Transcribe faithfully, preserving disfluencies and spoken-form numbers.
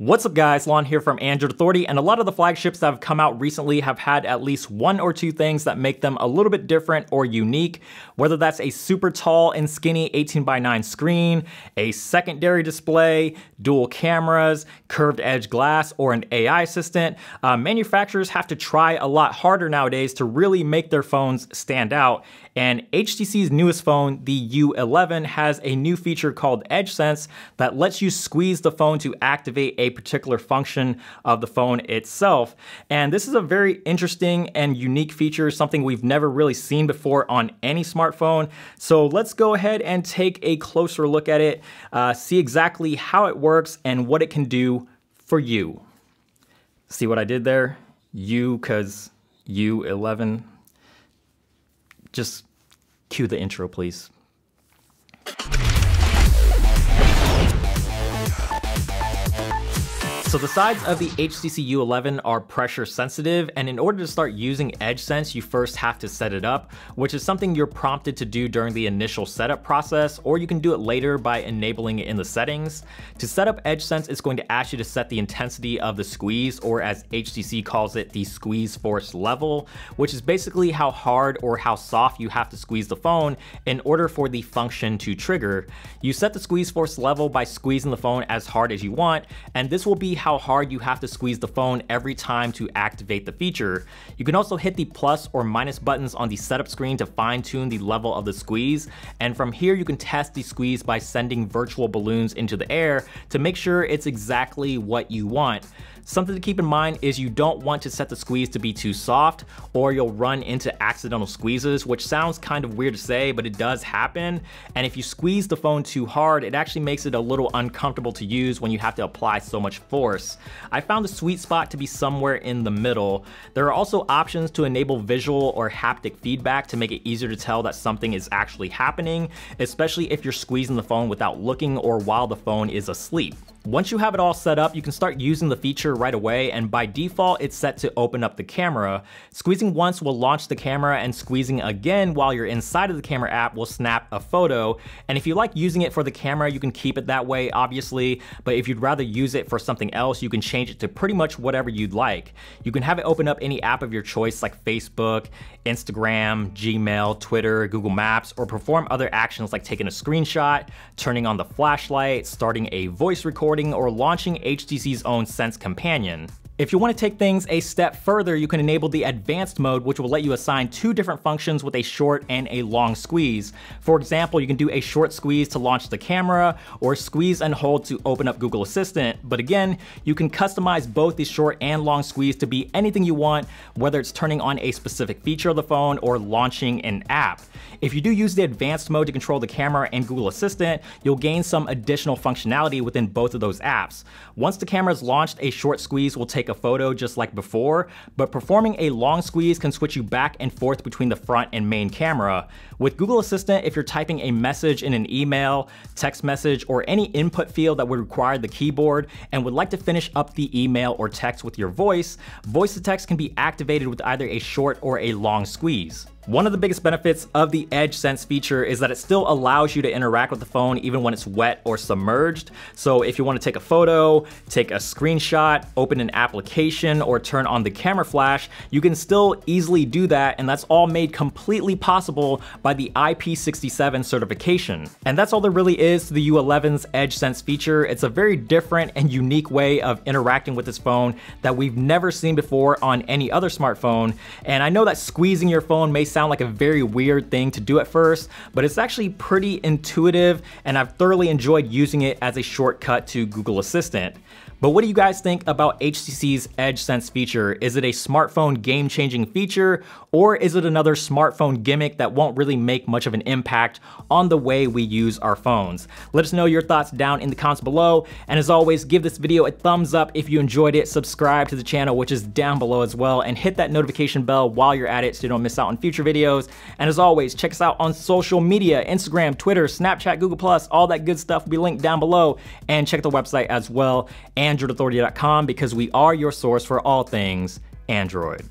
What's up guys, Lon here from Android Authority, and a lot of the flagships that have come out recently have had at least one or two things that make them a little bit different or unique, whether that's a super tall and skinny eighteen by nine screen, a secondary display, dual cameras, curved edge glass, or an A I assistant. Uh, manufacturers have to try a lot harder nowadays to really make their phones stand out, and H T C's newest phone, the U eleven, has a new feature called Edge Sense that lets you squeeze the phone to activate a particular function of the phone itself. And this is a very interesting and unique feature, something we've never really seen before on any smartphone. So let's go ahead and take a closer look at it, uh, see exactly how it works and what it can do for you. See what I did there? You, cause U eleven. Just cue the intro, please. So the sides of the H T C U eleven are pressure sensitive, and in order to start using Edge Sense, you first have to set it up, which is something you're prompted to do during the initial setup process, or you can do it later by enabling it in the settings. To set up Edge Sense, it's going to ask you to set the intensity of the squeeze, or as H T C calls it, the squeeze force level, which is basically how hard or how soft you have to squeeze the phone in order for the function to trigger. You set the squeeze force level by squeezing the phone as hard as you want, and this will be how hard you have to squeeze the phone every time to activate the feature. You can also hit the plus or minus buttons on the setup screen to fine tune the level of the squeeze. And from here, you can test the squeeze by sending virtual balloons into the air to make sure it's exactly what you want. Something to keep in mind is you don't want to set the squeeze to be too soft, or you'll run into accidental squeezes, which sounds kind of weird to say, but it does happen. And if you squeeze the phone too hard, it actually makes it a little uncomfortable to use when you have to apply so much force. I found the sweet spot to be somewhere in the middle. There are also options to enable visual or haptic feedback to make it easier to tell that something is actually happening, especially if you're squeezing the phone without looking or while the phone is asleep. Once you have it all set up, you can start using the feature right away, and by default, it's set to open up the camera. Squeezing once will launch the camera, and squeezing again while you're inside of the camera app will snap a photo. And if you like using it for the camera, you can keep it that way, obviously, but if you'd rather use it for something else, you can change it to pretty much whatever you'd like. You can have it open up any app of your choice like Facebook, Instagram, Gmail, Twitter, Google Maps, or perform other actions like taking a screenshot, turning on the flashlight, starting a voice recording, or launching H T C's own Sense companion. If you want to take things a step further, you can enable the advanced mode, which will let you assign two different functions with a short and a long squeeze. For example, you can do a short squeeze to launch the camera, or squeeze and hold to open up Google Assistant. But again, you can customize both the short and long squeeze to be anything you want, whether it's turning on a specific feature of the phone or launching an app. If you do use the advanced mode to control the camera and Google Assistant, you'll gain some additional functionality within both of those apps. Once the camera is launched, a short squeeze will take a photo just like before, but performing a long squeeze can switch you back and forth between the front and main camera. With Google Assistant, if you're typing a message in an email, text message, or any input field that would require the keyboard and would like to finish up the email or text with your voice, voice to text can be activated with either a short or a long squeeze. One of the biggest benefits of the Edge Sense feature is that it still allows you to interact with the phone even when it's wet or submerged. So if you want to take a photo, take a screenshot, open an application, or turn on the camera flash, you can still easily do that, and that's all made completely possible by the I P sixty-seven certification. And that's all there really is to the U eleven's Edge Sense feature. It's a very different and unique way of interacting with this phone that we've never seen before on any other smartphone. And I know that squeezing your phone may sound like a very weird thing to do at first, but it's actually pretty intuitive, and I've thoroughly enjoyed using it as a shortcut to Google Assistant. But what do you guys think about H T C's Edge Sense feature? Is it a smartphone game-changing feature, or is it another smartphone gimmick that won't really make much of an impact on the way we use our phones? Let us know your thoughts down in the comments below, and as always, give this video a thumbs up if you enjoyed it, subscribe to the channel, which is down below as well, and hit that notification bell while you're at it so you don't miss out on future videos. And as always, check us out on social media, Instagram, Twitter, Snapchat, Google Plus, all that good stuff will be linked down below, and check the website as well, and android authority dot com, because we are your source for all things Android.